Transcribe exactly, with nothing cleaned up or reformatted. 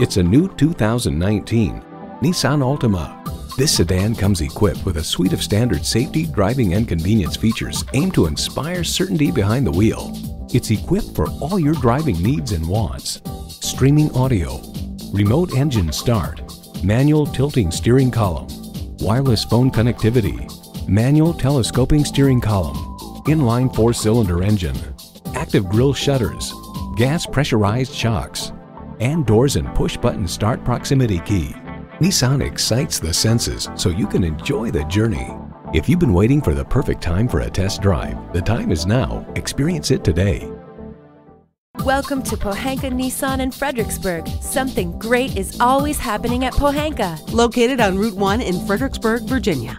It's a new two thousand nineteen Nissan Altima. This sedan comes equipped with a suite of standard safety, driving, and convenience features aimed to inspire certainty behind the wheel. It's equipped for all your driving needs and wants. Streaming audio, remote engine start, manual tilting steering column, wireless phone connectivity, manual telescoping steering column, inline four-cylinder engine, active grille shutters, gas pressurized shocks, and doors and push-button start proximity key. Nissan excites the senses so you can enjoy the journey. If you've been waiting for the perfect time for a test drive, the time is now. Experience it today. Welcome to Pohanka Nissan in Fredericksburg. Something great is always happening at Pohanka. Located on Route one in Fredericksburg, Virginia.